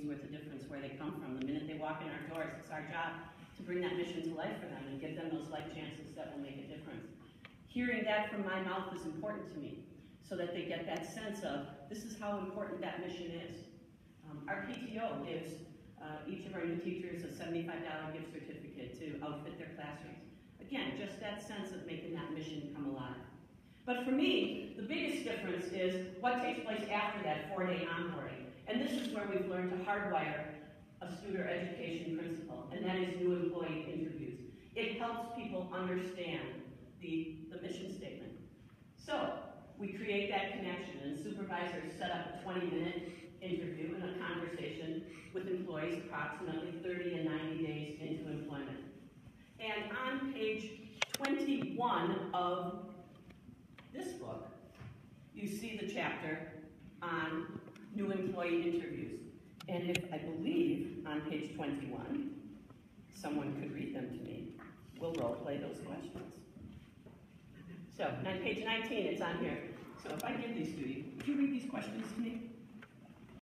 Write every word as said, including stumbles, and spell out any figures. communities worth of difference where they come from. The minute they walk in our doors, it's our job to bring that mission to life for them and give them those life chances that will make a difference. Hearing that from my mouth is important to me, so that they get that sense of, this is how important that mission is. Um, our P T O gives uh, each of our new teachers a seventy-five dollar gift certificate to outfit their classrooms. Again, just that sense of making that mission come alive. But for me, the biggest difference is what takes place after that four-day onboarding. And this is where we've learned to hardwire a student education principle, and that is new employee interviews. It helps people understand the, the mission statement. So we create that connection, and supervisors set up a twenty minute interview and a conversation with employees approximately thirty and ninety days into employment. And on page twenty-one of this book, you see the chapter on new employee interviews. And if I believe on page twenty-one, someone could read them to me. We'll role play those questions. So on page nineteen, it's on here. So if I give these to you, would you read these questions to me?